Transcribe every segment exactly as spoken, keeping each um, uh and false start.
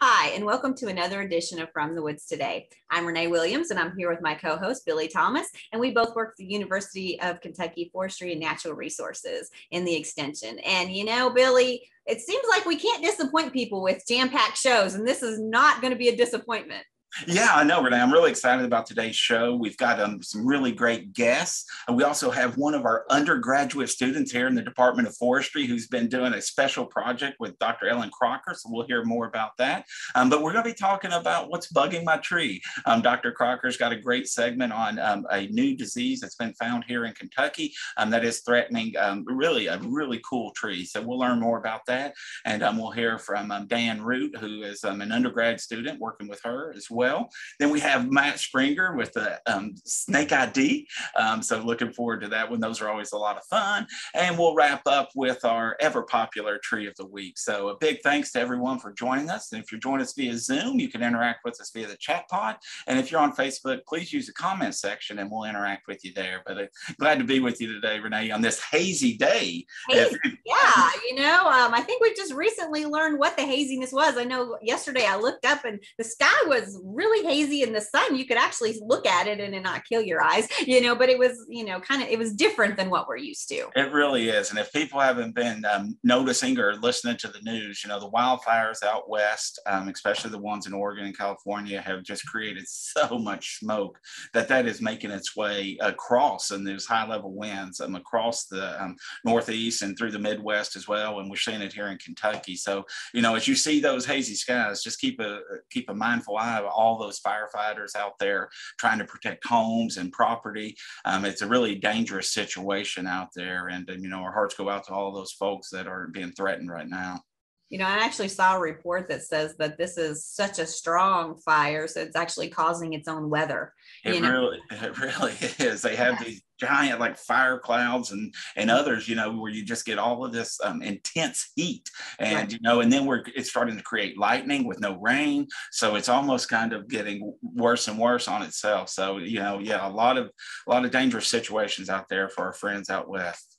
Hi, and welcome to another edition of From the Woods Today. I'm Renee Williams, and I'm here with my co-host, Billy Thomas, and we both work at the University of Kentucky Forestry and Natural Resources in the Extension. And you know, Billy, it seems like we can't disappoint people with jam-packed shows, and this is not going to be a disappointment. Yeah, I know, Renee. I'm really excited about today's show. We've got um, some really great guests. And we also have one of our undergraduate students here in the Department of Forestry who's been doing a special project with Doctor Ellen Crocker. So we'll hear more about that. Um, but we're going to be talking about what's bugging my tree. Um, Doctor Crocker's got a great segment on um, a new disease that's been found here in Kentucky um, that is threatening um, really a really cool tree. So we'll learn more about that. And um, we'll hear from um, Dan Root, who is um, an undergrad student working with her as well. Well, then we have Matt Springer with the um, Snake I D. Um, so looking forward to that one. Those are always a lot of fun. And we'll wrap up with our ever popular tree of the week. So a big thanks to everyone for joining us. And if you're joining us via Zoom, you can interact with us via the chat pod. And if you're on Facebook, please use the comment section and we'll interact with you there. But uh, glad to be with you today, Renee, on this hazy day. Hazy, yeah, you know, um, I think we just recently learned what the haziness was. I know yesterday I looked up and the sky was really hazy in the sun. You could actually look at it and it not kill your eyes, you know, but it was, you know, kind of, it was different than what we're used to. It really is. And if people haven't been um, noticing or listening to the news, you know, the wildfires out west, um, especially the ones in Oregon and California, have just created so much smoke that that is making its way across, and there's high level winds um, across the um, Northeast and through the Midwest as well. And we're seeing it here in Kentucky. So, you know, as you see those hazy skies, just keep a, keep a mindful eye of all all those firefighters out there trying to protect homes and property. Um, it's a really dangerous situation out there. And, and, you know, our hearts go out to all those folks that are being threatened right now. You know, I actually saw a report that says that this is such a strong fire, so it's actually causing its own weather. It, you know? really, it really is. They have yeah. these giant like fire clouds and and others, you know, where you just get all of this um, intense heat, and right. you know, and then we're it's starting to create lightning with no rain, so it's almost kind of getting worse and worse on itself. So you know, yeah, a lot of a lot of dangerous situations out there for our friends out west.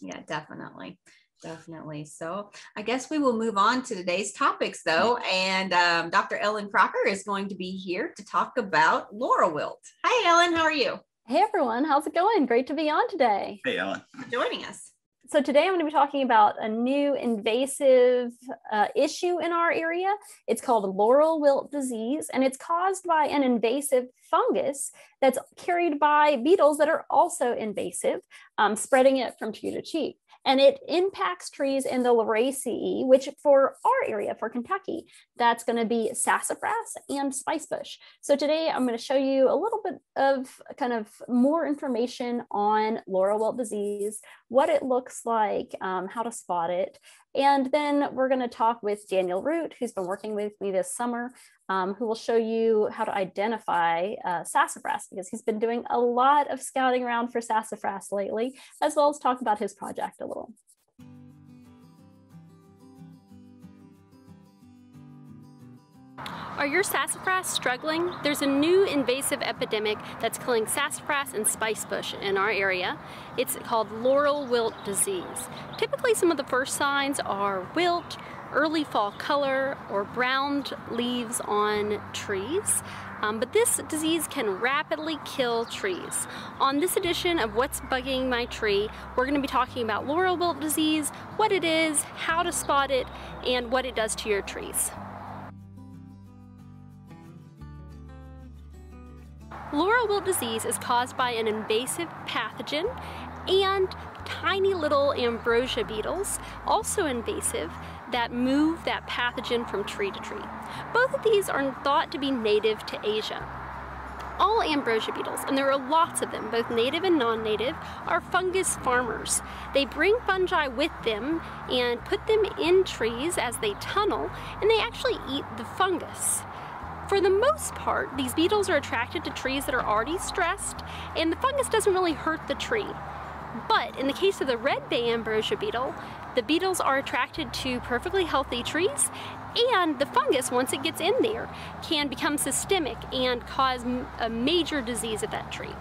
Yeah, definitely. Definitely. So I guess we will move on to today's topics, though. And um, Doctor Ellen Crocker is going to be here to talk about Laurel Wilt. Hi, Ellen. How are you? Hey, everyone. How's it going? Great to be on today. Hey, Ellen. Thanks for joining us. So today I'm going to be talking about a new invasive uh, issue in our area. It's called Laurel Wilt disease, and it's caused by an invasive fungus that's carried by beetles that are also invasive, um, spreading it from tree to tree. And it impacts trees in the Lauraceae, which for our area, for Kentucky, that's going to be sassafras and spicebush. So today I'm going to show you a little bit of kind of more information on Laurel Wilt disease, what it looks like, um, how to spot it. And then we're going to talk with Daniel Root, who's been working with me this summer, um, who will show you how to identify uh, sassafras, because he's been doing a lot of scouting around for sassafras lately, as well as talk about his project a little. Are your sassafras struggling? There's a new invasive epidemic that's killing sassafras and spicebush in our area. It's called Laurel Wilt disease. Typically, some of the first signs are wilt, early fall color, or browned leaves on trees. Um, but this disease can rapidly kill trees. On this edition of What's Bugging My Tree, we're going to be talking about Laurel Wilt disease, what it is, how to spot it, and what it does to your trees. Laurel Wilt disease is caused by an invasive pathogen and tiny little ambrosia beetles, also invasive, that move that pathogen from tree to tree. Both of these are thought to be native to Asia. All ambrosia beetles, and there are lots of them, both native and non-native, are fungus farmers. They bring fungi with them and put them in trees as they tunnel, and they actually eat the fungus. For the most part, these beetles are attracted to trees that are already stressed, and the fungus doesn't really hurt the tree. But in the case of the Red Bay ambrosia beetle, the beetles are attracted to perfectly healthy trees, and the fungus, once it gets in there, can become systemic and cause a major disease at that tree.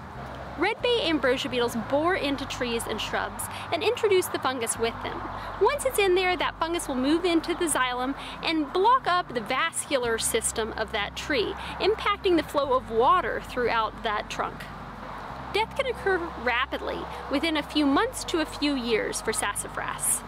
Red Bay ambrosia beetles bore into trees and shrubs and introduce the fungus with them. Once it's in there, that fungus will move into the xylem and block up the vascular system of that tree, impacting the flow of water throughout that trunk. Death can occur rapidly, within a few months to a few years for sassafras.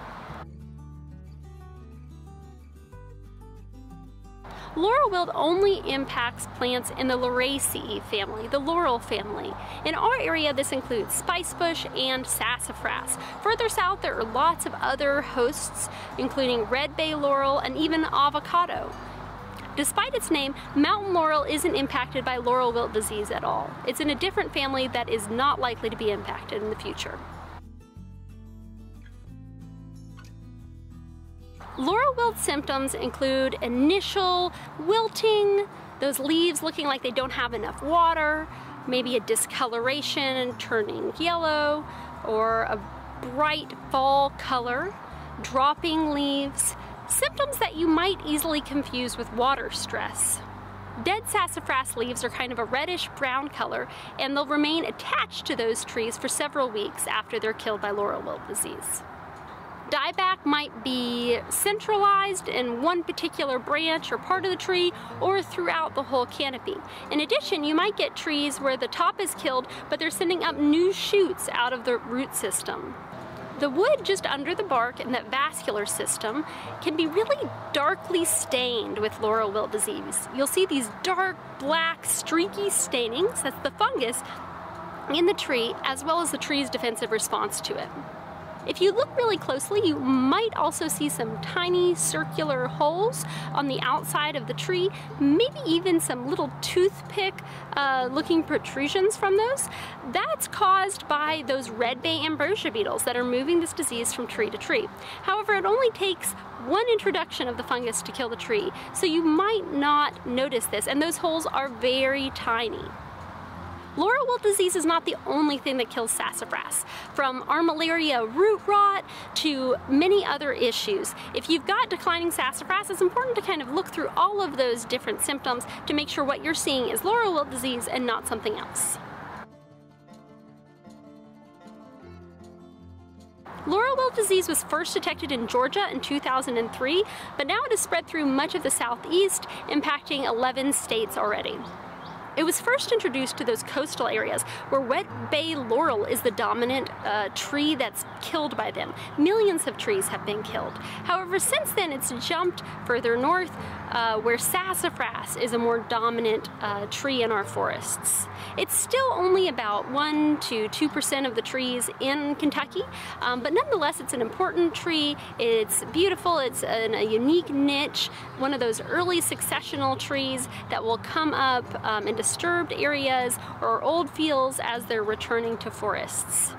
Laurel wilt only impacts plants in the Lauraceae family, the laurel family. In our area, this includes spicebush and sassafras. Further south, there are lots of other hosts, including red bay laurel and even avocado. Despite its name, mountain laurel isn't impacted by laurel wilt disease at all. It's in a different family that is not likely to be impacted in the future. Laurel wilt symptoms include initial wilting, those leaves looking like they don't have enough water, maybe a discoloration turning yellow, or a bright fall color, dropping leaves, symptoms that you might easily confuse with water stress. Dead sassafras leaves are kind of a reddish brown color, and they'll remain attached to those trees for several weeks after they're killed by laurel wilt disease. Dieback might be centralized in one particular branch or part of the tree or throughout the whole canopy. In addition, you might get trees where the top is killed, but they're sending up new shoots out of the root system. The wood just under the bark and that vascular system can be really darkly stained with laurel wilt disease. You'll see these dark, black, streaky stainings, that's the fungus, in the tree, as well as the tree's defensive response to it. If you look really closely, you might also see some tiny circular holes on the outside of the tree, maybe even some little toothpick uh, looking protrusions from those. That's caused by those red bay ambrosia beetles that are moving this disease from tree to tree. However, it only takes one introduction of the fungus to kill the tree, so you might not notice this, and those holes are very tiny. Laurel wilt disease is not the only thing that kills sassafras. From armillaria root rot to many other issues. If you've got declining sassafras, it's important to kind of look through all of those different symptoms to make sure what you're seeing is laurel wilt disease and not something else. Laurel wilt disease was first detected in Georgia in two thousand three, but now it has spread through much of the Southeast, impacting eleven states already. It was first introduced to those coastal areas where red bay laurel is the dominant uh, tree that's killed by them. Millions of trees have been killed. However, since then it's jumped further north uh, where sassafras is a more dominant uh, tree in our forests. It's still only about one to two percent of the trees in Kentucky, um, but nonetheless it's an important tree. It's beautiful, it's an, a unique niche, one of those early successional trees that will come up um, into disturbed areas or old fields as they're returning to forests.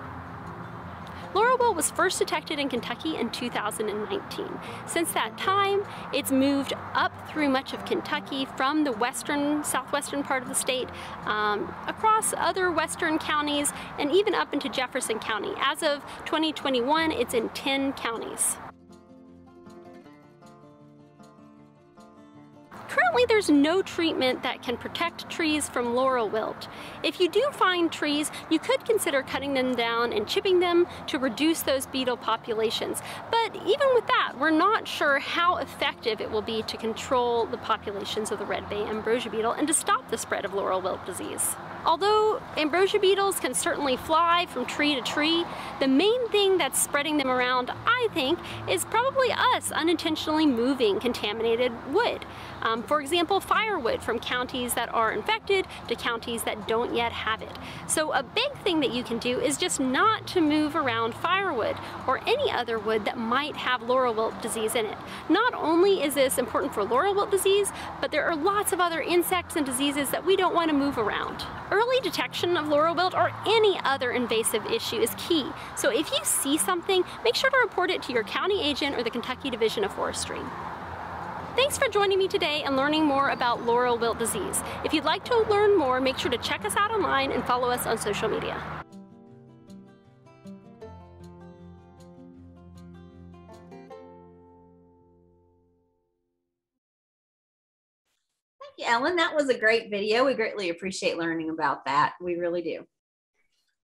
Laurel wilt was first detected in Kentucky in two thousand nineteen. Since that time, it's moved up through much of Kentucky from the western, southwestern part of the state, um, across other western counties, and even up into Jefferson County. As of twenty twenty-one, it's in ten counties. Currently, there's no treatment that can protect trees from laurel wilt. If you do find trees, you could consider cutting them down and chipping them to reduce those beetle populations. But even with that, we're not sure how effective it will be to control the populations of the red bay ambrosia beetle and to stop the spread of laurel wilt disease. Although ambrosia beetles can certainly fly from tree to tree, the main thing that's spreading them around, I think, is probably us unintentionally moving contaminated wood. Um, for example, firewood from counties that are infected to counties that don't yet have it. So a big thing that you can do is just not to move around firewood or any other wood that might have laurel wilt disease in it. Not only is this important for laurel wilt disease, but there are lots of other insects and diseases that we don't want to move around. Early detection of laurel wilt or any other invasive issue is key. So if you see something, make sure to report it to your county agent or the Kentucky Division of Forestry. Thanks for joining me today and learning more about laurel wilt disease. If you'd like to learn more, make sure to check us out online and follow us on social media. Ellen, that was a great video. We greatly appreciate learning about that. We really do.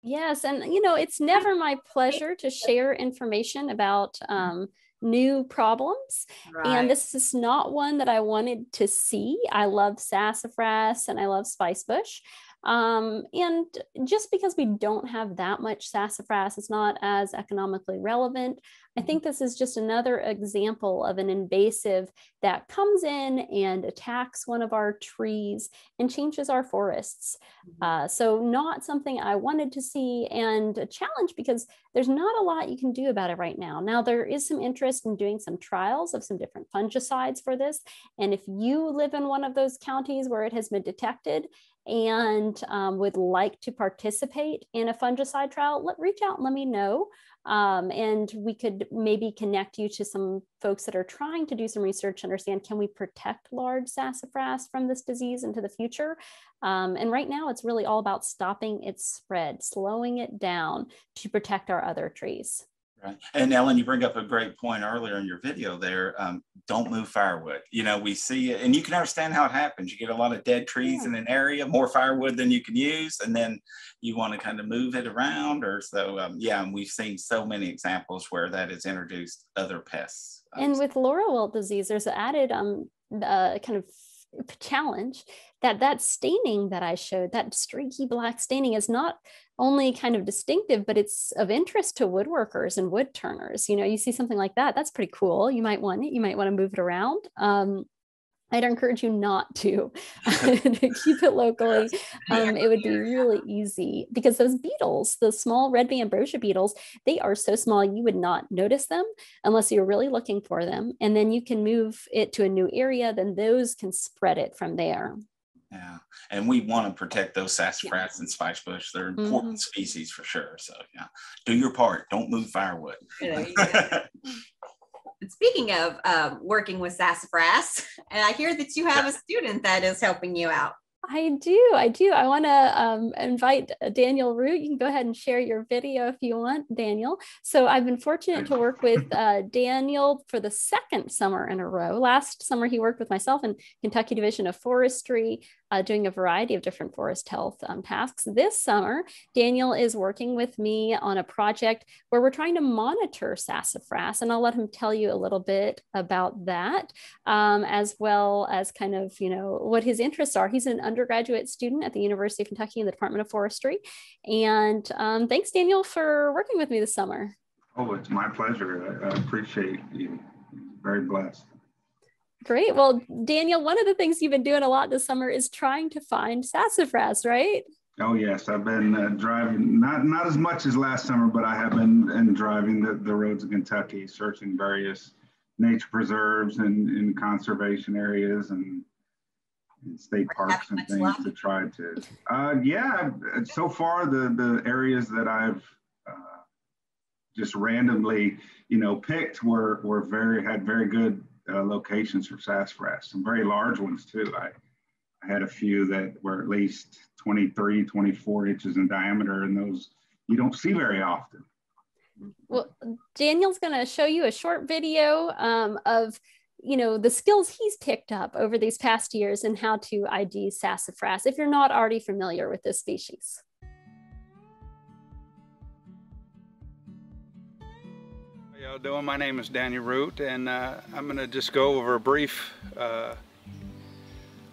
Yes, and you know, it's never my pleasure to share information about um, new problems. Right. And this is not one that I wanted to see. I love sassafras and I love spicebush. Um, and just because we don't have that much sassafras, it's not as economically relevant. I think this is just another example of an invasive that comes in and attacks one of our trees and changes our forests. Uh, so not something I wanted to see, and a challenge because there's not a lot you can do about it right now. Now, there is some interest in doing some trials of some different fungicides for this. And if you live in one of those counties where it has been detected and um, would like to participate in a fungicide trial, let, reach out and let me know. Um, and we could maybe connect you to some folks that are trying to do some research, understand, can we protect large sassafras from this disease into the future? Um, and right now it's really all about stopping its spread, slowing it down to protect our other trees. Right. And Ellen, you bring up a great point earlier in your video there. Um, don't move firewood. You know, we see it, and you can understand how it happens. You get a lot of dead trees yeah. in an area, more firewood than you can use, and then you want to kind of move it around. Or so, um, yeah, and we've seen so many examples where that has introduced other pests. Um, and with Laurel Wilt disease, there's an added um, uh, kind of challenge that that staining that I showed, that streaky black staining, is not only kind of distinctive, but it's of interest to woodworkers and wood turners. You know, you see something like that, that's pretty cool. You might want it, you might want to move it around. Um, I'd encourage you not to, to keep it locally. Um, it would be really easy, because those beetles, the small Red Bay ambrosia beetles, they are so small you would not notice them unless you're really looking for them. And then you can move it to a new area, then those can spread it from there. Yeah, and we want to protect those sassafras yeah. and spicebush. They're important mm-hmm. species for sure. So yeah, do your part. Don't move firewood. Yeah, yeah. Speaking of uh, working with sassafras, and I hear that you have a student that is helping you out. I do, I do. I want to um, invite Daniel Root. You can go ahead and share your video if you want, Daniel. So I've been fortunate to work with uh, Daniel for the second summer in a row. Last summer, he worked with myself in Kentucky Division of Forestry, uh, doing a variety of different forest health um, tasks. This summer, Daniel is working with me on a project where we're trying to monitor sassafras, and I'll let him tell you a little bit about that, um, as well as kind of, you know, what his interests are. He's an undergraduate student at the University of Kentucky in the Department of Forestry. And um, thanks, Daniel, for working with me this summer. Oh, it's my pleasure. I, I appreciate you. Very blessed. Great. Well, Daniel, one of the things you've been doing a lot this summer is trying to find sassafras, right? Oh, yes. I've been uh, driving, not, not as much as last summer, but I have been, been driving the, the roads of Kentucky, searching various nature preserves and, and conservation areas and and state parks and things to try to. Uh, yeah, so far the, the areas that I've uh, just randomly, you know, picked were, were very, had very good uh, locations for sassafras, some very large ones too. I, I had a few that were at least twenty-three, twenty-four inches in diameter, and those you don't see very often. Well, Daniel's gonna show you a short video um, of you know, the skills he's picked up over these past years and how to I D sassafras, if you're not already familiar with this species. How y'all doing? My name is Daniel Root, and uh, I'm going to just go over a brief, uh,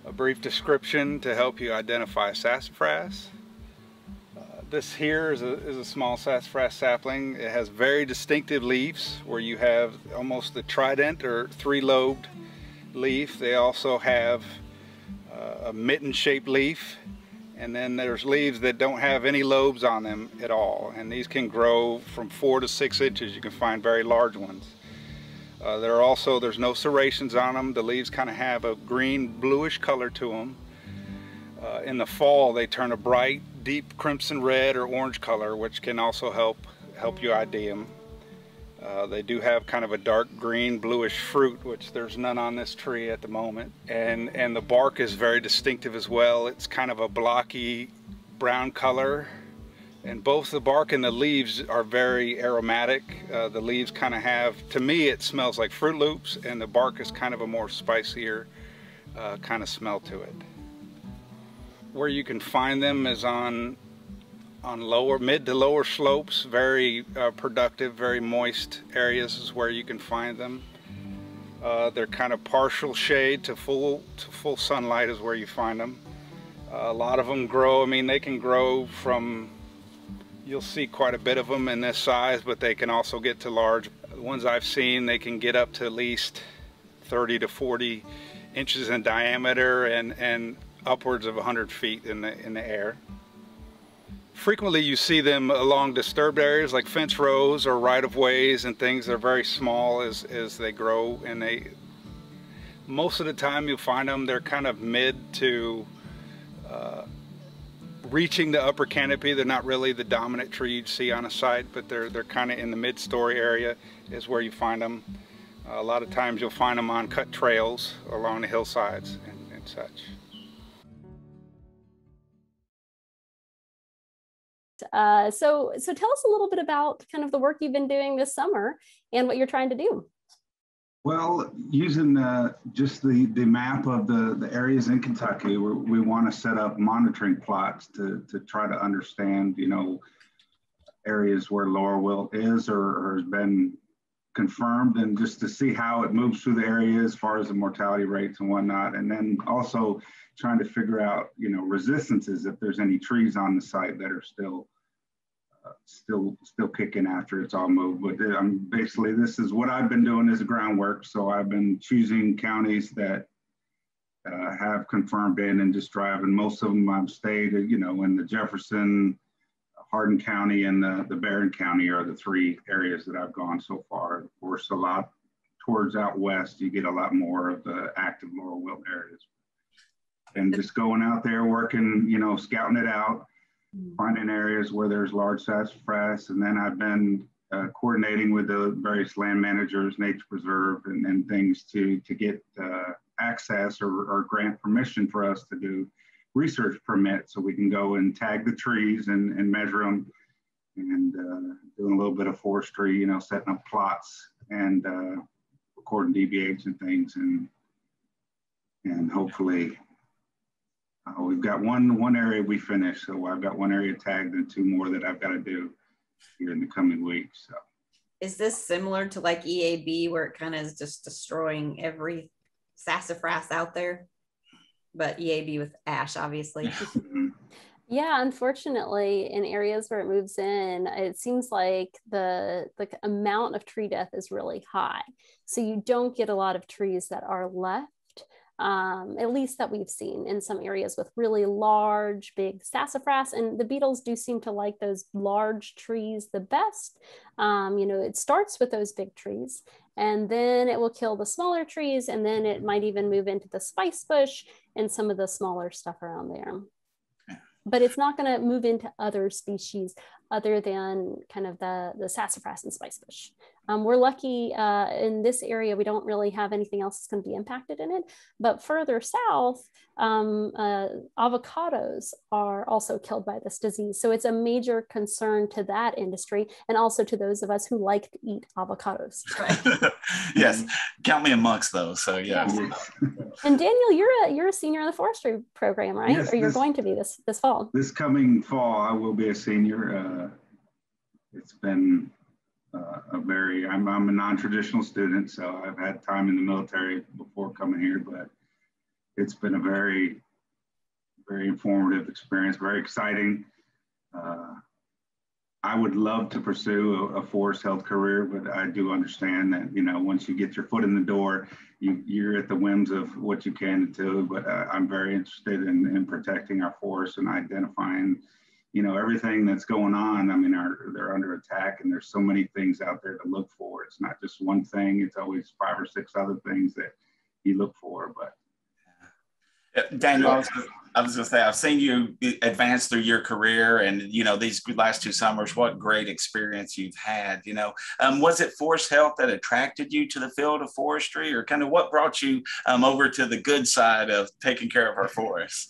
a brief description to help you identify sassafras. Uh, this here is a, is a small sassafras sapling. It has very distinctive leaves where you have almost the trident or three-lobed leaf. They also have uh, a mitten-shaped leaf, and then there's leaves that don't have any lobes on them at all, and these can grow from four to six inches. You can find very large ones. Uh, there are also, there's no serrations on them. The leaves kind of have a green bluish color to them. Uh, in the fall, they turn a bright, deep crimson red or orange color, which can also help help you I D them. Uh, they do have kind of a dark green bluish fruit, which there's none on this tree at the moment. And, and the bark is very distinctive as well. It's kind of a blocky brown color. And both the bark and the leaves are very aromatic. Uh, the leaves kind of have, to me, it smells like Fruit Loops, and the bark is kind of a more spicier uh, kind of smell to it. Where you can find them is on on lower, mid to lower slopes, very uh, productive, very moist areas is where you can find them. Uh, they're kind of partial shade to full to full sunlight is where you find them. Uh, a lot of them grow, I mean, they can grow from, you'll see quite a bit of them in this size, but they can also get to large. The ones I've seen, they can get up to at least thirty to forty inches in diameter and, and upwards of one hundred feet in the, in the air. Frequently you see them along disturbed areas like fence rows or right-of-ways and things. They're very small as, as they grow, and they, most of the time you'll find them, they're kind of mid to uh, reaching the upper canopy. They're not really the dominant tree you'd see on a site, but they're, they're kind of in the mid-story area is where you find them. A lot of times you'll find them on cut trails along the hillsides and, and such. Uh, so, so tell us a little bit about kind of the work you've been doing this summer and what you're trying to do. Well, using the, just the, the map of the, the areas in Kentucky, we're, we want to set up monitoring plots to, to try to understand, you know, areas where Laurel Wilt is or, or has been confirmed, and just to see how it moves through the area as far as the mortality rates and whatnot, and then also trying to figure out, you know, resistances, if there's any trees on the site that are still uh, still still kicking after it's all moved. But I'm basically, this is what I've been doing as groundwork. So I've been choosing counties that uh, have confirmed in and just driving. Most of them I've stayed, you know, in the Jefferson, Hardin County, and the, the Barron County are the three areas that I've gone so far. Of course, a lot towards out west, you get a lot more of the active Laurel Wilt areas. And just going out there, working, you know, scouting it out, finding areas where there's large sassafras. And then I've been uh, coordinating with the various land managers, nature preserve, and, and things to, to get uh, access or, or grant permission for us to do research permit, so we can go and tag the trees and, and measure them, and uh, doing a little bit of forestry, you know, setting up plots and uh, recording D B H and things, and and hopefully uh, we've got one one area we finished. So I've got one area tagged and two more that I've got to do here in the coming weeks. So is this similar to like E A B, where it kind of is just destroying every sassafras out there? But E A B with ash, obviously. Yeah, unfortunately, in areas where it moves in, it seems like the, the amount of tree death is really high. So you don't get a lot of trees that are left, um, at least that we've seen in some areas with really large, big sassafras. And the beetles do seem to like those large trees the best. Um, you know, it starts with those big trees, and then it will kill the smaller trees, and then it might even move into the spicebush and some of the smaller stuff around there. But it's not gonna move into other species other than kind of the, the sassafras and spicebush. Um, we're lucky uh, in this area, we don't really have anything else that's gonna be impacted in it, but further south, um, uh, avocados are also killed by this disease. So it's a major concern to that industry, and also to those of us who like to eat avocados. Right? Yes, count me amongst those, so yeah. yeah. And Daniel, you're a, you're a senior in the forestry program, right? Yes, or you're this, going to be this, this fall. This coming fall, I will be a senior. Uh, it's been uh, a very, I'm, I'm a non-traditional student, so I've had time in the military before coming here, but it's been a very, very informative experience, very exciting. Uh, I would love to pursue a, a forest health career, but I do understand that, you know, once you get your foot in the door, you, you're at the whims of what you can do. But uh, I'm very interested in, in protecting our forests and identifying, you know, everything that's going on. I mean, our, they're under attack, and there's so many things out there to look for. It's not just one thing. It's always five or six other things that you look for. But Daniel, I was, I was gonna say, I've seen you advance through your career, and, you know, these last two summers, what great experience you've had, you know. Um, was it forest health that attracted you to the field of forestry, or kind of what brought you um, over to the good side of taking care of our forests?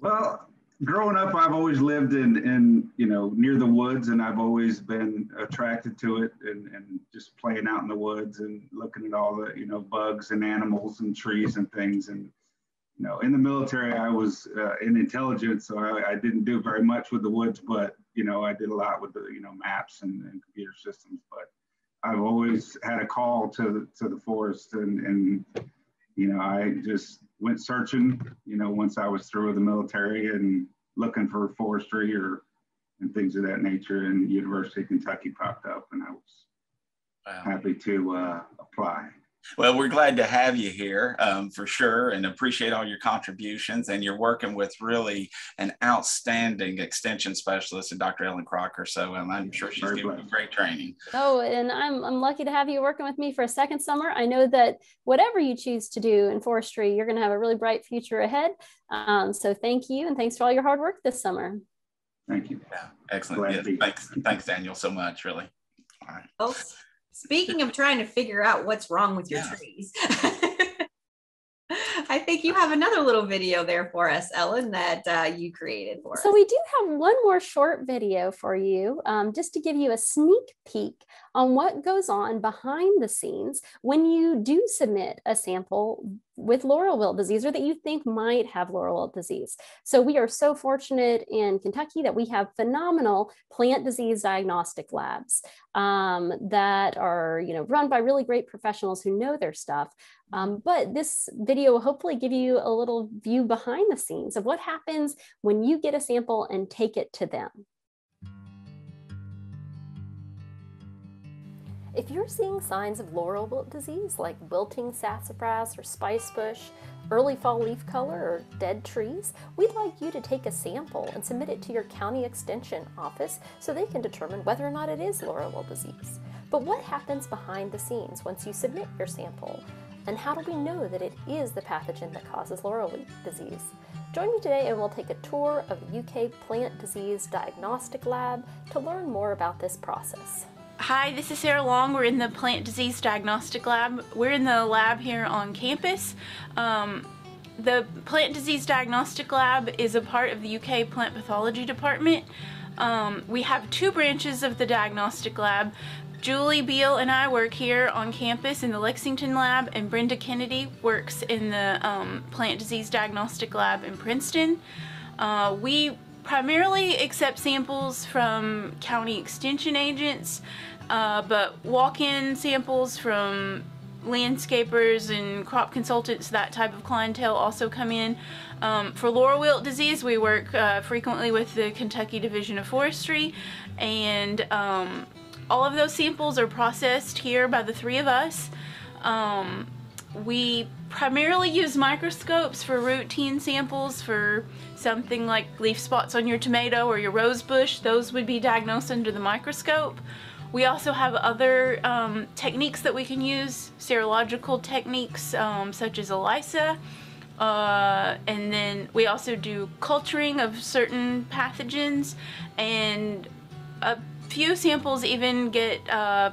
Well, growing up, I've always lived in, in you know, near the woods, and I've always been attracted to it, and, and just playing out in the woods and looking at all the, you know, bugs and animals and trees and things. And you know, in the military, I was uh, in intelligence, so I, I didn't do very much with the woods, but you know, I did a lot with the, you know, maps and, and computer systems, but I've always had a call to, to the forest, and, and, you know, I just went searching, you know, once I was through with the military, and looking for forestry or, and things of that nature, and University of Kentucky popped up, and I was wow. happy to uh, apply. Well, we're glad to have you here um, for sure, and appreciate all your contributions. And you're working with really an outstanding extension specialist in Doctor Ellen Crocker. So um, I'm sure she's giving you great training. Oh, and I'm, I'm lucky to have you working with me for a second summer. I know that whatever you choose to do in forestry, you're going to have a really bright future ahead. Um, so thank you. And thanks for all your hard work this summer. Thank you. Yeah, excellent. Yes, thanks, thanks, Daniel, so much, really. All right. Well, speaking of trying to figure out what's wrong with your yeah. trees, I think you have another little video there for us, Ellen, that uh, you created for us. So we do have one more short video for you, um, just to give you a sneak peek on what goes on behind the scenes when you do submit a sample with Laurel Wilt disease, or that you think might have Laurel Wilt disease. So we are so fortunate in Kentucky that we have phenomenal plant disease diagnostic labs um, that are, you know, run by really great professionals who know their stuff. Um, but this video will hopefully give you a little view behind the scenes of what happens when you get a sample and take it to them. If you're seeing signs of Laurel Wilt disease, like wilting sassafras or spicebush, early fall leaf color, or dead trees, we'd like you to take a sample and submit it to your county extension office so they can determine whether or not it is Laurel Wilt disease. But what happens behind the scenes once you submit your sample? And how do we know that it is the pathogen that causes Laurel Wilt disease? Join me today and we'll take a tour of the U K Plant Disease Diagnostic Lab to learn more about this process. Hi, this is Sarah Long. We're in the Plant Disease Diagnostic Lab. We're in the lab here on campus. Um, the Plant Disease Diagnostic Lab is a part of the U K Plant Pathology Department. Um, we have two branches of the diagnostic lab. Julie Beale and I work here on campus in the Lexington lab, and Brenda Kennedy works in the um, Plant Disease Diagnostic Lab in Princeton. Uh, we primarily accept samples from county extension agents, uh, but walk-in samples from landscapers and crop consultants, that type of clientele also come in. Um, for Laurel Wilt disease, we work uh, frequently with the Kentucky Division of Forestry, and um, all of those samples are processed here by the three of us. Um, we primarily use microscopes for routine samples for something like leaf spots on your tomato or your rose bush. Those would be diagnosed under the microscope. We also have other um, techniques that we can use, serological techniques um, such as ELISA, uh, and then we also do culturing of certain pathogens, and a few samples even get uh,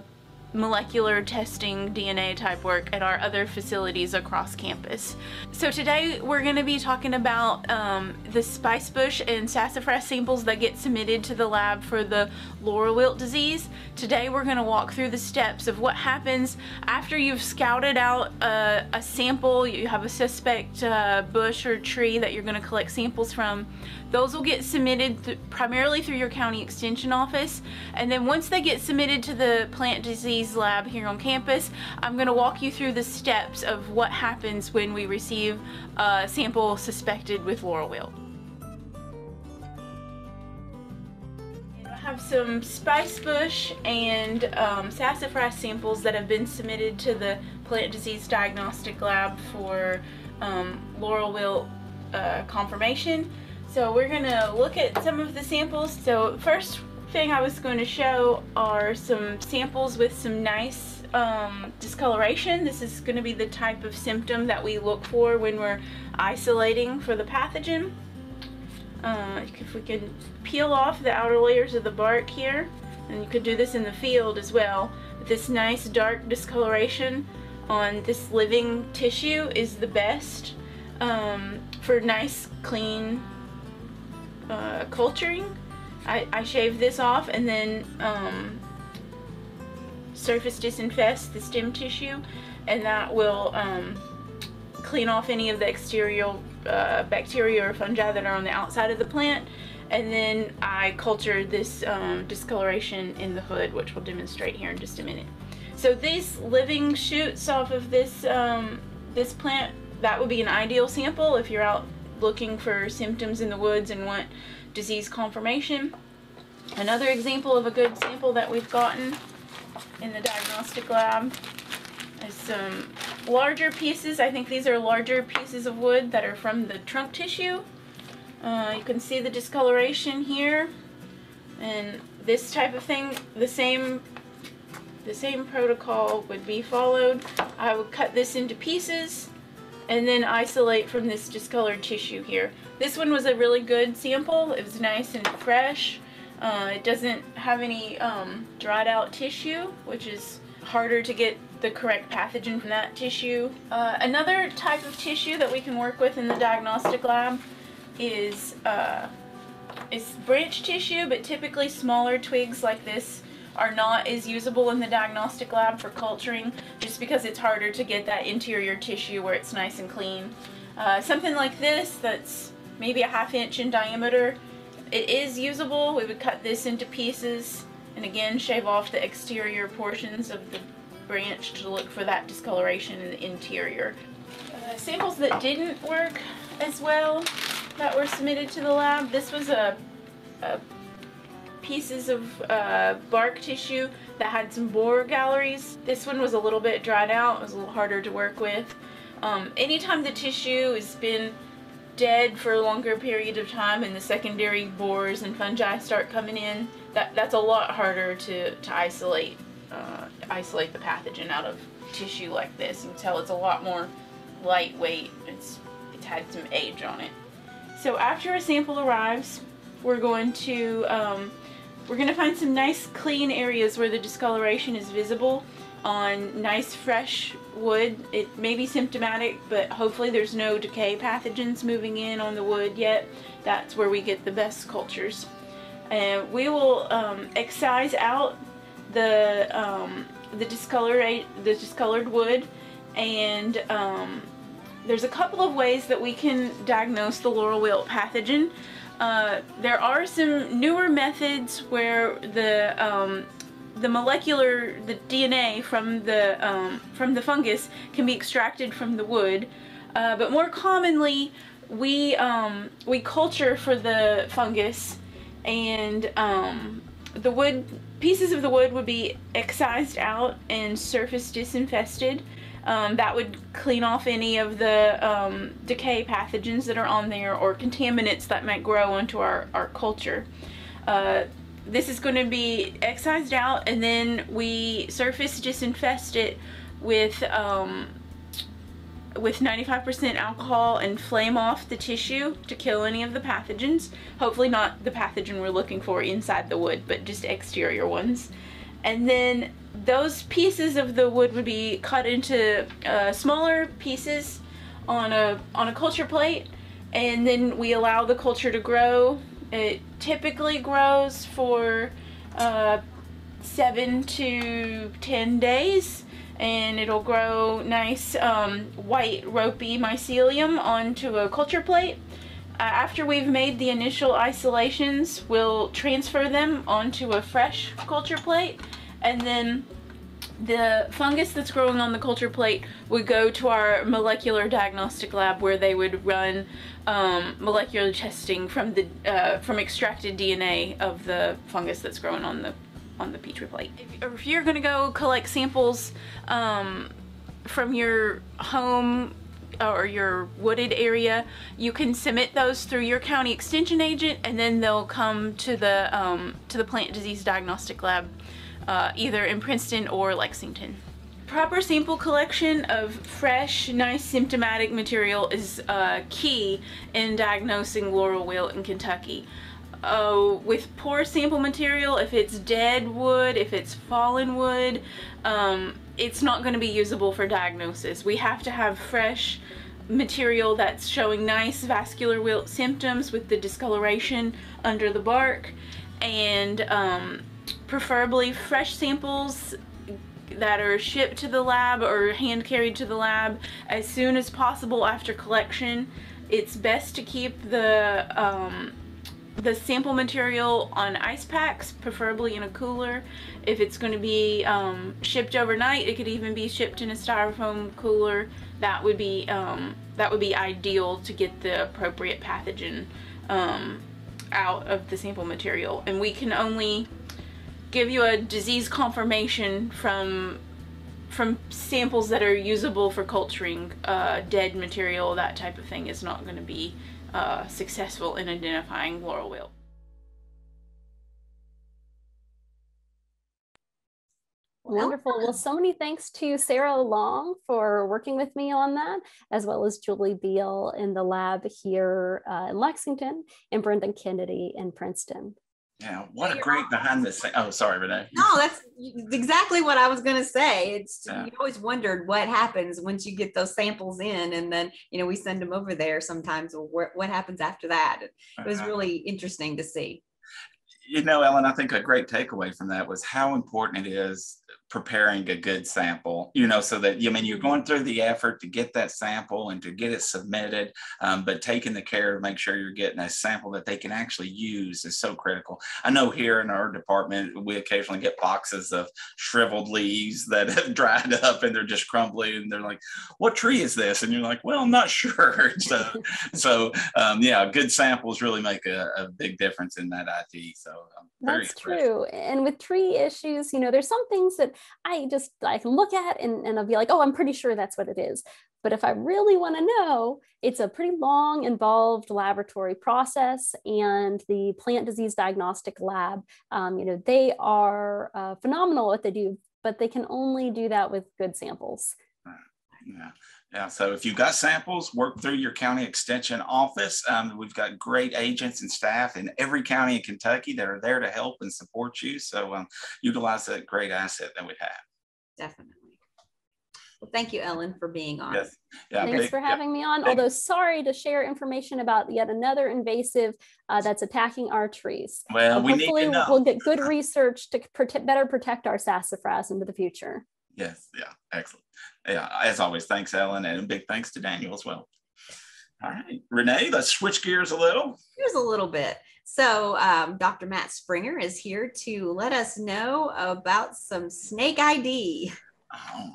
molecular testing, D N A type work at our other facilities across campus. So today we're going to be talking about um, the spicebush and sassafras samples that get submitted to the lab for the Laurel Wilt disease. Today we're going to walk through the steps of what happens after you've scouted out a, a sample. You have a suspect uh, bush or tree that you're going to collect samples from. Those will get submitted th- primarily through your county extension office, and then once they get submitted to the plant disease lab here on campus, I'm going to walk you through the steps of what happens when we receive a sample suspected with Laurel Wilt. I have some spicebush and um, sassafras samples that have been submitted to the Plant Disease Diagnostic Lab for um, Laurel Wilt uh, confirmation. So we're going to look at some of the samples. So first thing I was going to show are some samples with some nice um, discoloration. This is going to be the type of symptom that we look for when we're isolating for the pathogen. Uh, if we can peel off the outer layers of the bark here, and you could do this in the field as well, this nice dark discoloration on this living tissue is the best um, for nice clean uh, culturing. I, I shave this off and then um, surface disinfest the stem tissue, and that will um, clean off any of the exterior uh, bacteria or fungi that are on the outside of the plant, And then I cultured this um, discoloration in the hood, which we'll demonstrate here in just a minute. So these living shoots off of this, um, this plant, that would be an ideal sample if you're out looking for symptoms in the woods and want disease confirmation. Another example of a good sample that we've gotten in the diagnostic lab is some larger pieces. I think these are larger pieces of wood that are from the trunk tissue. Uh, you can see the discoloration here, and this type of thing, the same the same protocol would be followed. I would cut this into pieces and then isolate from this discolored tissue here. This one was a really good sample. It was nice and fresh. Uh, it doesn't have any um, dried out tissue, which is harder to get the correct pathogen from that tissue. Uh, another type of tissue that we can work with in the diagnostic lab is uh, it's branch tissue, but typically smaller twigs like this are not as usable in the diagnostic lab for culturing, just because it's harder to get that interior tissue where it's nice and clean. Uh, something like this that's maybe a half inch in diameter, it is usable. We would cut this into pieces and again shave off the exterior portions of the branch to look for that discoloration in the interior. Uh, samples that didn't work as well that were submitted to the lab, this was a, a pieces of uh, bark tissue that had some borer galleries. This one was a little bit dried out. It was a little harder to work with. Um, anytime the tissue has been dead for a longer period of time and the secondary borers and fungi start coming in, that, that's a lot harder to, to isolate, uh, isolate the pathogen out of tissue like this. You can tell it's a lot more lightweight. It's, it's had some age on it. So after a sample arrives, we're going to um, We're going to find some nice clean areas where the discoloration is visible on nice fresh wood. It may be symptomatic, but hopefully there's no decay pathogens moving in on the wood yet. That's where we get the best cultures. And we will um, excise out the, um, the, discolorate, the discolored wood, and um, there's a couple of ways that we can diagnose the laurel wilt pathogen. Uh, there are some newer methods where the um, the molecular, the D N A from the um, from the fungus can be extracted from the wood, uh, but more commonly we um, we culture for the fungus, and um, the wood pieces of the wood would be excised out and surface disinfested. Um, that would clean off any of the um, decay pathogens that are on there or contaminants that might grow onto our, our culture. Uh, this is going to be excised out, and then we surface disinfest it with um, with ninety-five percent alcohol and flame off the tissue to kill any of the pathogens. Hopefully not the pathogen we're looking for inside the wood, but just exterior ones. And then those pieces of the wood would be cut into uh, smaller pieces on a on a culture plate, and then we allow the culture to grow. It typically grows for uh, seven to ten days, and it'll grow nice um, white ropey mycelium onto a culture plate. Uh, after we've made the initial isolations, we'll transfer them onto a fresh culture plate, and then the fungus that's growing on the culture plate would go to our molecular diagnostic lab, where they would run um, molecular testing from the uh, from extracted D N A of the fungus that's growing on the on the petri plate. If, if you're going to go collect samples um, from your home or your wooded area, you can submit those through your county extension agent, and then they'll come to the um, to the plant disease diagnostic lab. Uh, either in Princeton or Lexington. Proper sample collection of fresh, nice symptomatic material is uh, key in diagnosing laurel wilt in Kentucky. Uh, with poor sample material, if it's dead wood, if it's fallen wood, um, it's not going to be usable for diagnosis. We have to have fresh material that's showing nice vascular wilt symptoms with the discoloration under the bark, and um, preferably fresh samples that are shipped to the lab or hand carried to the lab as soon as possible after collection. It's best to keep the um, the sample material on ice packs, preferably in a cooler. If it's going to be um, shipped overnight, it could even be shipped in a styrofoam cooler. That would be um, that would be ideal to get the appropriate pathogen um, out of the sample material. And we can only give you a disease confirmation from from samples that are usable for culturing. Uh, dead material, that type of thing, is not going to be uh, successful in identifying laurel wilt. Wonderful. Well, so many thanks to Sarah Long for working with me on that, as well as Julie Beale in the lab here uh, in Lexington, and Brenda Kennedy in Princeton. Yeah, what a great behind the scenes. Oh, sorry, Renee. No, that's exactly what I was going to say. It's yeah. You always wondered what happens once you get those samples in, and then, you know, we send them over there sometimes. What, what happens after that? It was really interesting to see. You know, Ellen, I think a great takeaway from that was how important it is preparing a good sample, you know, so that, I mean, you're going through the effort to get that sample and to get it submitted, um, but taking the care to make sure you're getting a sample that they can actually use is so critical. I know here in our department, we occasionally get boxes of shriveled leaves that have dried up and they're just crumbly, and they're like, what tree is this? And you're like, well, I'm not sure. So, so um, yeah, good samples really make a, a big difference in that I D. So I'm very That's impressed. True. And with tree issues, you know, there's some things that I just I can look at and, and I'll be like, oh, I'm pretty sure that's what it is. But if I really want to know, it's a pretty long, involved laboratory process, and the Plant Disease Diagnostic Lab, um, you know, they are uh, phenomenal at what they do, but they can only do that with good samples. Yeah. Yeah, so if you've got samples, work through your county extension office. Um, we've got great agents and staff in every county in Kentucky that are there to help and support you. So um, utilize that great asset that we have. Definitely. Well, thank you, Ellen, for being on. Yes. Yeah, Thanks big, for having yeah, me on. Big. Although sorry to share information about yet another invasive uh, that's attacking our trees. Well, um, we need to know. We'll get good research to protect, better protect our sassafras into the future. Yes. Yeah. Excellent. Yeah. As always, thanks, Ellen, and a big thanks to Daniel as well. All right, Renee, let's switch gears a little. Here's a little bit. So um, Doctor Matt Springer is here to let us know about some snake I D. Oh.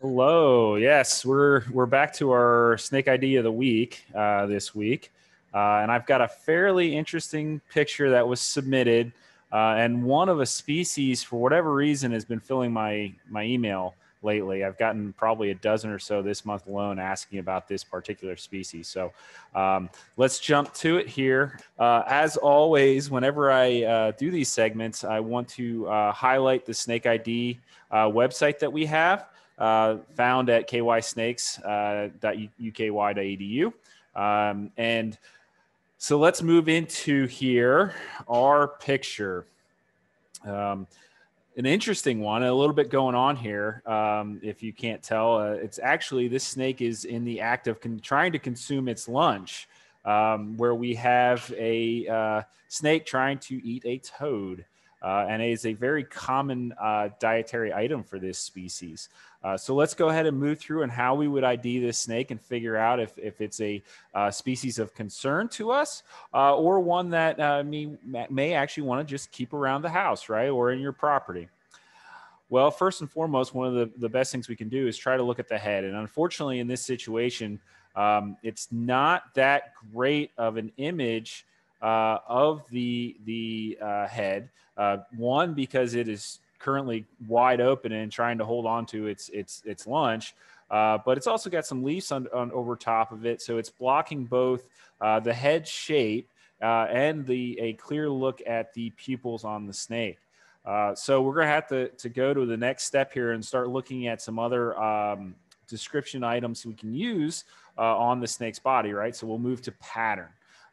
Hello. Yes, we're we're back to our snake I D of the week uh, this week, uh, and I've got a fairly interesting picture that was submitted. Uh, and one of a species, for whatever reason, has been filling my, my email lately. I've gotten probably a dozen or so this month alone asking about this particular species. So um, let's jump to it here. Uh, as always, whenever I uh, do these segments, I want to uh, highlight the Snake I D uh, website that we have, uh, found at K Y snakes dot U K Y dot E D U. Um, and So let's move into here, our picture. Um, an interesting one, a little bit going on here. Um, if you can't tell, uh, it's actually, this snake is in the act of con trying to consume its lunch, um, where we have a uh, snake trying to eat a toad. Uh, and it is a very common uh, dietary item for this species. Uh, so let's go ahead and move through and how we would I D this snake and figure out if, if it's a uh, species of concern to us, uh, or one that uh, may, may actually want to just keep around the house, right, or in your property. Well, first and foremost, one of the, the best things we can do is try to look at the head. And unfortunately, in this situation, um, it's not that great of an image uh, of the, the uh, head. Uh, one, because it is currently wide open and trying to hold on to its its its lunch, uh, but it's also got some leaves on, on over top of it, so it's blocking both uh, the head shape uh, and the a clear look at the pupils on the snake. Uh, so we're gonna have to to go to the next step here and start looking at some other um, description items we can use uh, on the snake's body, right? So we'll move to pattern.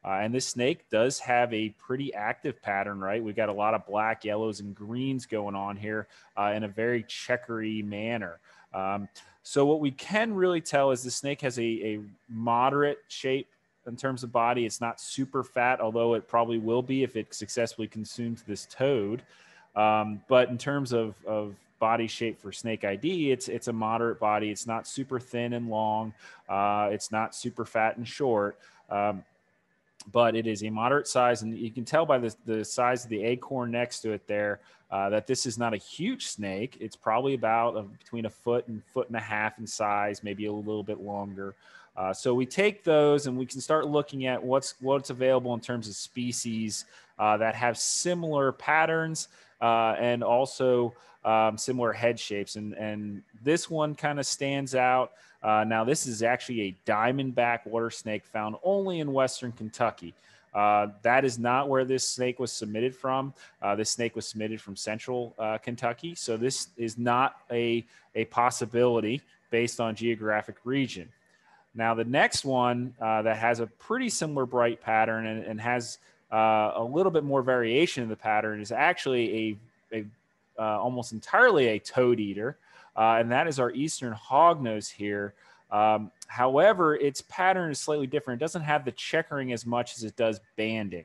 Uh, and this snake does have a pretty active pattern, right? We've got a lot of black, yellows, and greens going on here uh, in a very checkery manner. Um, so what we can really tell is the snake has a, a moderate shape in terms of body. It's not super fat, although it probably will be if it successfully consumes this toad. Um, but in terms of, of body shape for snake I D, it's, it's a moderate body. It's not super thin and long. Uh, it's not super fat and short. Um, but it is a moderate size, and you can tell by the, the size of the acorn next to it there uh, that this is not a huge snake. It's probably about a, between a foot and foot and a half in size, maybe a little bit longer. Uh, so we take those and we can start looking at what's what's available in terms of species uh, that have similar patterns uh, and also um, similar head shapes. And, and this one kind of stands out. Uh, now, this is actually a diamondback water snake found only in western Kentucky. Uh, that is not where this snake was submitted from. Uh, this snake was submitted from central uh, Kentucky. So this is not a, a possibility based on geographic region. Now, the next one uh, that has a pretty similar bright pattern and, and has uh, a little bit more variation in the pattern is actually a, a uh, almost entirely a toad eater, uh, and that is our eastern hognose here. Um, however, its pattern is slightly different. It doesn't have the checkering as much as it does banding.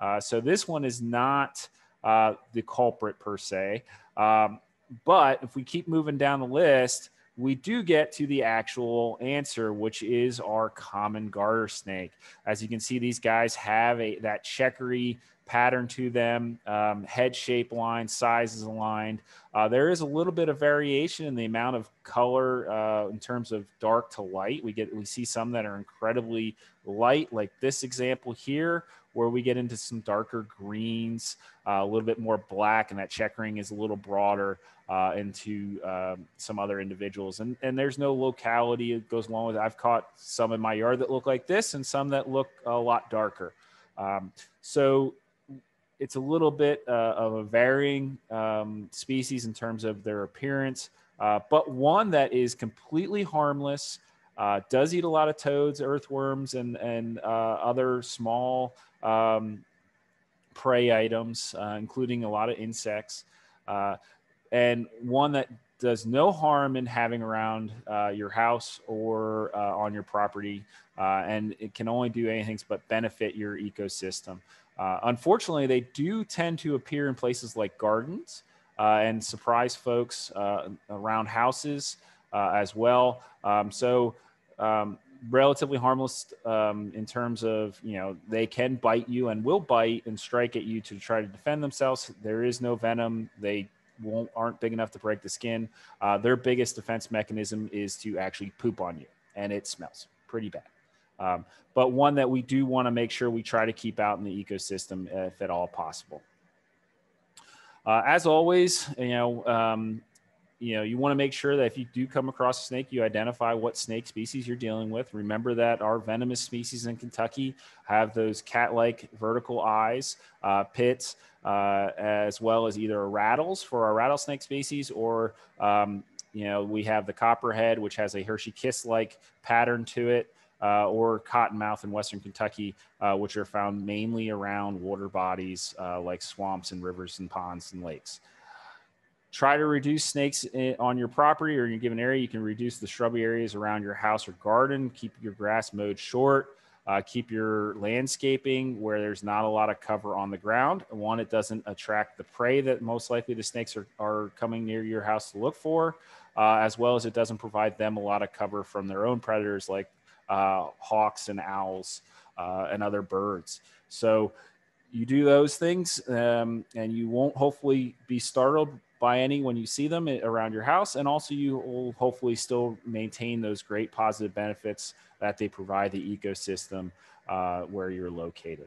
Uh, so this one is not uh, the culprit per se, um, but if we keep moving down the list, we do get to the actual answer, which is our common garter snake. As you can see, these guys have a that checkery pattern to them, um, head shape aligned, size is aligned. Uh, there is a little bit of variation in the amount of color uh, in terms of dark to light. We get we see some that are incredibly light, like this example here, where we get into some darker greens, uh, a little bit more black, and that checkering is a little broader uh, into um, some other individuals. And, and there's no locality that goes along with it. I've caught some in my yard that look like this and some that look a lot darker. Um, so it's a little bit uh, of a varying um, species in terms of their appearance, uh, but one that is completely harmless, uh, does eat a lot of toads, earthworms, and, and uh, other small um, prey items, uh, including a lot of insects, uh, and one that does no harm in having around uh, your house or uh, on your property, uh, and it can only do anything but benefit your ecosystem. Uh, unfortunately, they do tend to appear in places like gardens uh, and surprise folks uh, around houses uh, as well. Um, so um, relatively harmless um, in terms of, you know, they can bite you and will bite and strike at you to try to defend themselves. There is no venom. They won't, aren't big enough to break the skin. Uh, their biggest defense mechanism is to actually poop on you, and it smells pretty bad. Um, but one that we do want to make sure we try to keep out in the ecosystem if at all possible. Uh, as always, you know, um, you know, you want to make sure that if you do come across a snake, you identify what snake species you're dealing with. Remember that our venomous species in Kentucky have those cat-like vertical eyes, uh, pits, uh, as well as either rattles for our rattlesnake species or, um, you know, we have the copperhead, which has a Hershey Kiss-like pattern to it. Uh, or cottonmouth in western Kentucky, uh, which are found mainly around water bodies uh, like swamps and rivers and ponds and lakes. Try to reduce snakes in, on your property or in your given area. You can reduce the shrubby areas around your house or garden. Keep your grass mowed short. Uh, keep your landscaping where there's not a lot of cover on the ground. One, it doesn't attract the prey that most likely the snakes are, are coming near your house to look for, uh, as well as it doesn't provide them a lot of cover from their own predators like Uh, hawks and owls uh, and other birds. So you do those things um, and you won't hopefully be startled by any when you see them around your house. And also you will hopefully still maintain those great positive benefits that they provide the ecosystem uh, where you're located.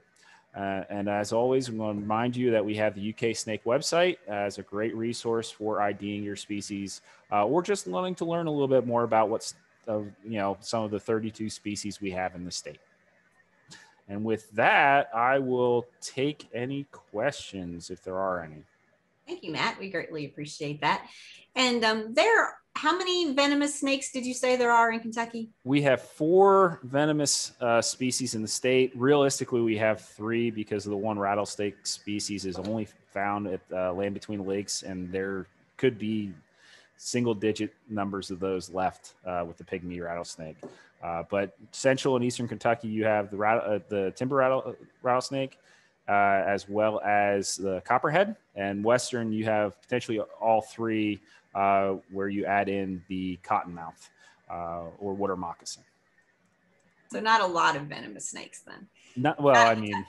Uh, and as always, we want to remind you that we have the U K Snake website as a great resource for IDing your species uh, or just wanting to learn a little bit more about what's of, you know, some of the thirty-two species we have in the state. And with that, I will take any questions if there are any. Thank you, Matt. We greatly appreciate that. And um, there, how many venomous snakes did you say there are in Kentucky? We have four venomous uh, species in the state. Realistically, we have three because of the one rattlesnake species is only found at uh, Land Between Lakes, and there could be single digit numbers of those left uh, with the pygmy rattlesnake. Uh, but central and eastern Kentucky, you have the, rat uh, the timber rattle rattlesnake, uh, as well as the copperhead. And western, you have potentially all three uh, where you add in the cottonmouth uh, or water moccasin. So not a lot of venomous snakes then. Not, well, not I mean,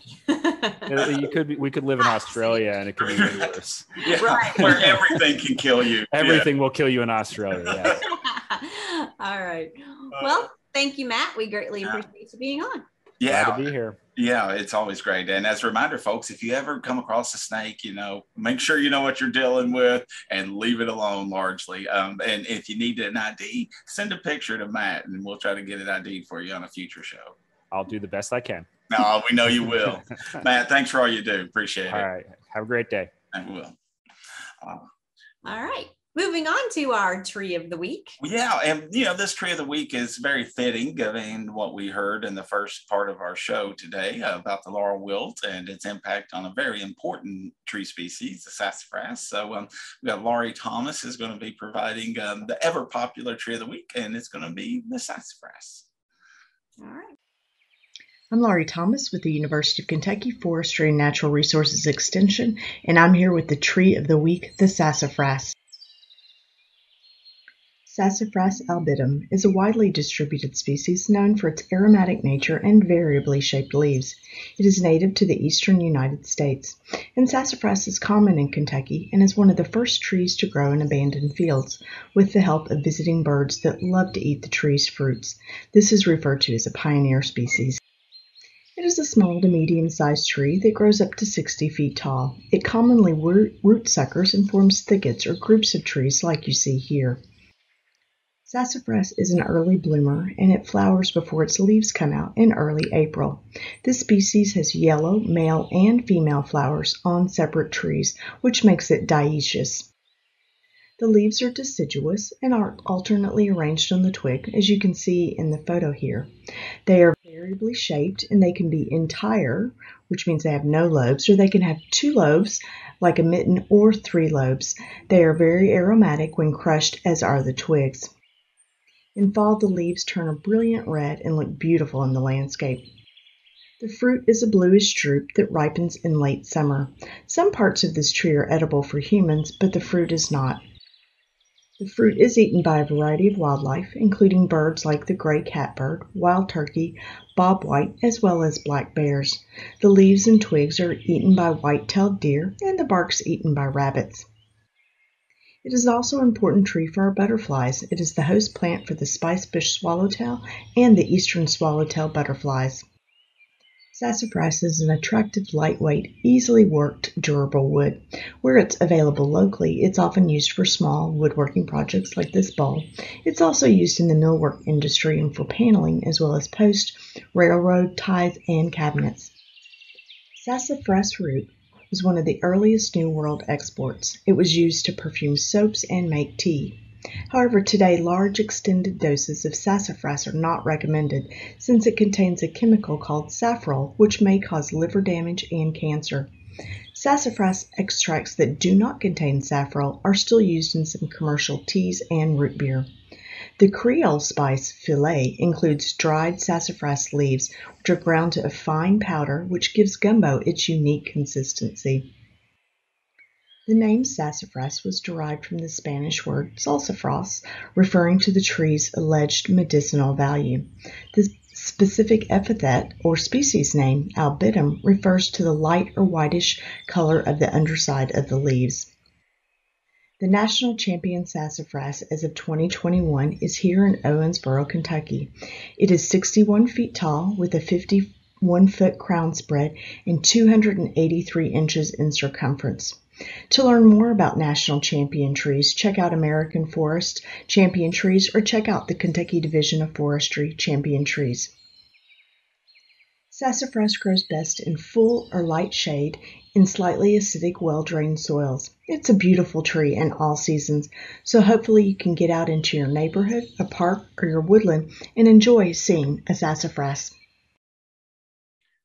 you could be, we could live in Australia and it could be worse. Yeah, right. Where everything can kill you. Everything yeah. will kill you in Australia. Yeah. All right. Well, thank you, Matt. We greatly appreciate you being on. Yeah. Glad to be here. Yeah, it's always great. And as a reminder, folks, if you ever come across a snake, you know, make sure you know what you're dealing with and leave it alone largely. Um, and if you need an I D, send a picture to Matt and we'll try to get an I D for you on a future show. I'll do the best I can. No, we know you will. Matt, thanks for all you do. Appreciate it. All right. Have a great day. I will. Uh, all right. Moving on to our tree of the week. Yeah, and you know, this tree of the week is very fitting given what we heard in the first part of our show today about the Laurel Wilt and its impact on a very important tree species, the sassafras. So um, we got Laurie Thomas is going to be providing um, the ever popular tree of the week, and it's going to be the sassafras. All right. I'm Laurie Thomas with the University of Kentucky Forestry and Natural Resources Extension, and I'm here with the tree of the week, the sassafras. Sassafras albidum is a widely distributed species known for its aromatic nature and variably shaped leaves. It is native to the eastern United States, and sassafras is common in Kentucky and is one of the first trees to grow in abandoned fields with the help of visiting birds that love to eat the tree's fruits. This is referred to as a pioneer species. It is a small to medium-sized tree that grows up to sixty feet tall. It commonly root suckers and forms thickets or groups of trees like you see here. Sassafras is an early bloomer, and it flowers before its leaves come out in early April. This species has yellow, male, and female flowers on separate trees, which makes it dioecious. The leaves are deciduous and are alternately arranged on the twig, as you can see in the photo here. They are variably shaped, and they can be entire, which means they have no lobes, or they can have two lobes, like a mitten, or three lobes. They are very aromatic when crushed, as are the twigs. In fall, the leaves turn a brilliant red and look beautiful in the landscape. The fruit is a bluish drupe that ripens in late summer. Some parts of this tree are edible for humans, but the fruit is not. The fruit is eaten by a variety of wildlife, including birds like the gray catbird, wild turkey, bobwhite, as well as black bears. The leaves and twigs are eaten by white-tailed deer, and the bark's eaten by rabbits. It is also an important tree for our butterflies. It is the host plant for the spicebush swallowtail and the eastern swallowtail butterflies. Sassafras is an attractive, lightweight, easily worked, durable wood. Where it's available locally, it's often used for small woodworking projects like this bowl. It's also used in the millwork industry and for paneling, as well as posts, railroad ties, and cabinets. Sassafras root was one of the earliest New World exports. It was used to perfume soaps and make tea. However, today large extended doses of sassafras are not recommended since it contains a chemical called safrole, which may cause liver damage and cancer. Sassafras extracts that do not contain safrole are still used in some commercial teas and root beer. The Creole spice fillet includes dried sassafras leaves, which are ground to a fine powder, which gives gumbo its unique consistency. The name sassafras was derived from the Spanish word salsafras, referring to the tree's alleged medicinal value. The specific epithet or species name, albidum, refers to the light or whitish color of the underside of the leaves. The National Champion Sassafras as of twenty twenty-one is here in Owensboro, Kentucky. It is sixty-one feet tall with a fifty-one foot crown spread and two hundred eighty-three inches in circumference. To learn more about National Champion Trees, check out American Forests Champion Trees or check out the Kentucky Division of Forestry Champion Trees. Sassafras grows best in full or light shade in slightly acidic, well-drained soils. It's a beautiful tree in all seasons, so hopefully you can get out into your neighborhood, a park, or your woodland and enjoy seeing a sassafras.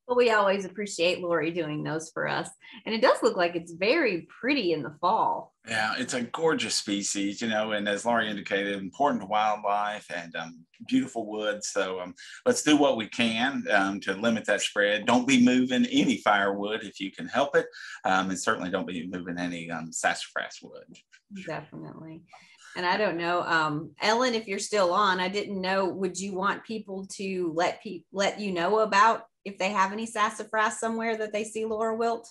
Well, we always appreciate Laurie doing those for us. And it does look like it's very pretty in the fall. Yeah, it's a gorgeous species, you know, and as Laurie indicated, important to wildlife and um, beautiful woods. So um, let's do what we can um, to limit that spread. Don't be moving any firewood if you can help it. Um, and certainly don't be moving any um, sassafras wood. Definitely. And I don't know, um, Ellen, if you're still on, I didn't know, would you want people to let pe let you know about if they have any sassafras somewhere that they see Laurel Wilt?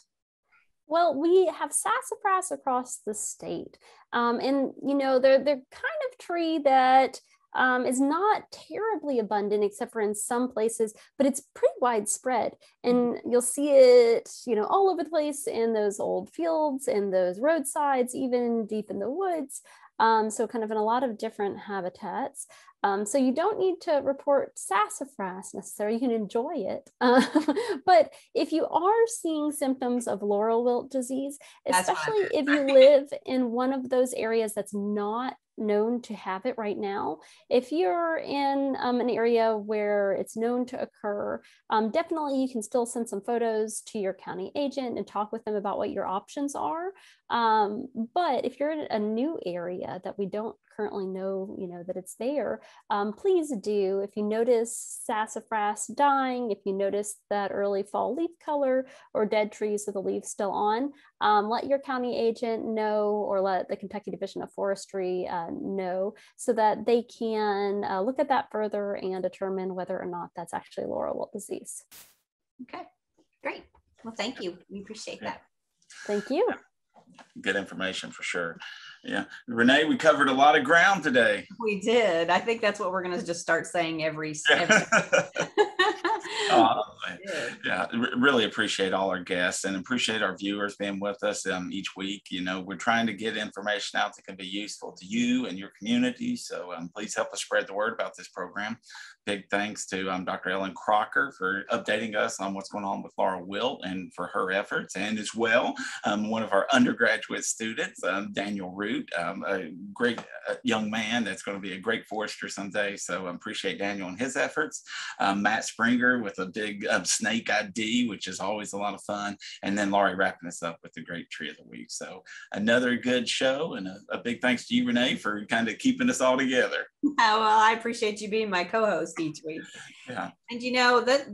Well, we have sassafras across the state. Um, and, you know, they're, they're kind of tree that um, is not terribly abundant, except for in some places, but it's pretty widespread. And you'll see it, you know, all over the place in those old fields, in those roadsides, even deep in the woods. Um, so kind of in a lot of different habitats. Um, so you don't need to report sassafras necessarily, you can enjoy it. Uh, but if you are seeing symptoms of Laurel Wilt disease, especially if you live in one of those areas that's not known to have it right now, if you're in um, an area where it's known to occur, um, definitely you can still send some photos to your county agent and talk with them about what your options are. Um, but if you're in a new area that we don't currently know, you know, that it's there, um, please do. If you notice sassafras dying, if you notice that early fall leaf color or dead trees with the leaves still on, um, let your county agent know, or let the Kentucky Division of Forestry uh, know, so that they can uh, look at that further and determine whether or not that's actually Laurel Wilt disease. Okay, great. Well, thank you. We appreciate that. Thank you. Good information for sure. Yeah. Renee, we covered a lot of ground today. We did. I think that's what we're going to just start saying every. every uh, yeah. Really appreciate all our guests and appreciate our viewers being with us um, each week. You know, we're trying to get information out that can be useful to you and your community. So um, please help us spread the word about this program. Big thanks to um, Doctor Ellen Crocker for updating us on what's going on with Laurel Wilt and for her efforts. And as well, um, one of our undergraduate students, um, Daniel Root, um, a great uh, young man that's going to be a great forester someday. So I um, appreciate Daniel and his efforts. Um, Matt Springer with a big um, snake I D, which is always a lot of fun. And then Laurie wrapping us up with the Great Tree of the Week. So another good show, and a, a big thanks to you, Renee, for kind of keeping us all together. Oh, well, I appreciate you being my co-host each week. Yeah. And you know that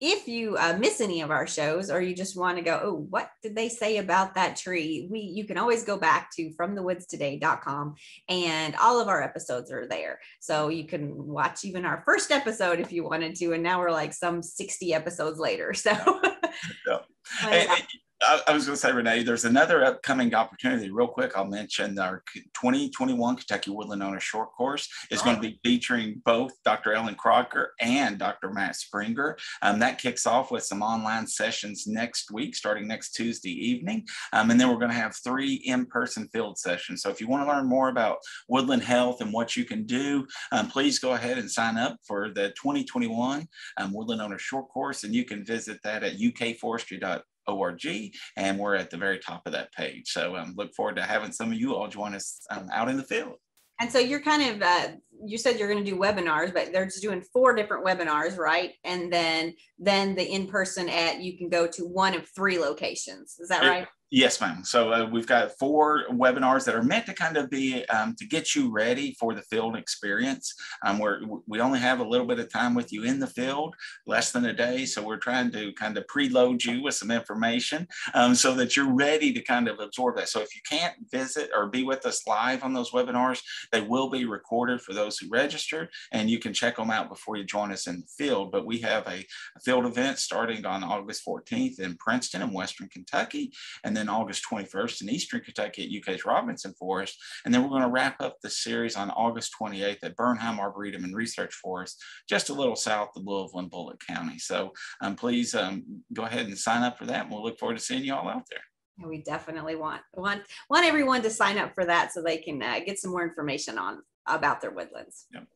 if you uh, miss any of our shows, or you just want to go, oh, what did they say about that tree, we you can always go back to from the woods today dot com, and all of our episodes are there, so you can watch even our first episode if you wanted to. And now we're like some sixty episodes later, so yeah. Hey, hey. I was going to say, Renee, there's another upcoming opportunity real quick. I'll mention our twenty twenty-one Kentucky Woodland Owner Short Course is oh. going to be featuring both Doctor Ellen Crocker and Doctor Matt Springer. Um, that kicks off with some online sessions next week, starting next Tuesday evening. Um, and then we're going to have three in-person field sessions. So if you want to learn more about woodland health and what you can do, um, please go ahead and sign up for the twenty twenty-one um, Woodland Owner Short Course. And you can visit that at U K forestry dot org. And we're at the very top of that page. So um, look forward to having some of you all join us um, out in the field. And so you're kind of, uh, you said you're going to do webinars, but they're just doing four different webinars, right? And then then the in-person at, you can go to one of three locations. Is that right? It Yes, ma'am. So uh, we've got four webinars that are meant to kind of be um, to get you ready for the field experience. Um, we're, we only have a little bit of time with you in the field, less than a day. So we're trying to kind of preload you with some information um, so that you're ready to kind of absorb that. So if you can't visit or be with us live on those webinars, they will be recorded for those who registered, and you can check them out before you join us in the field. But we have a, a field event starting on August fourteenth in Princeton in Western Kentucky, and then August twenty-first in Eastern Kentucky at U K's Robinson Forest. And then we're going to wrap up the series on August twenty-eighth at Bernheim Arboretum and Research Forest, just a little south of Louisville in Bullitt County. So um, please um, go ahead and sign up for that. And we'll look forward to seeing you all out there. And we definitely want, want, want everyone to sign up for that so they can uh, get some more information on about their woodlands. Yep.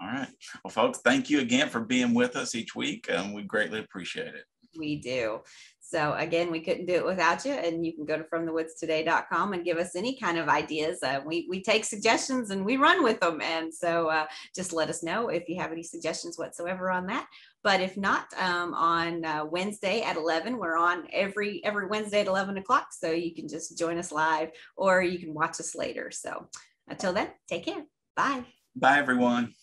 All right. Well, folks, thank you again for being with us each week. Um, we greatly appreciate it. We do. So again, we couldn't do it without you, and you can go to from the woods today dot com and give us any kind of ideas. Uh, we, we take suggestions and we run with them. And so uh, just let us know if you have any suggestions whatsoever on that. But if not, um, on uh, Wednesday at eleven, we're on every, every Wednesday at eleven o'clock. So you can just join us live, or you can watch us later. So until then, take care. Bye. Bye, everyone.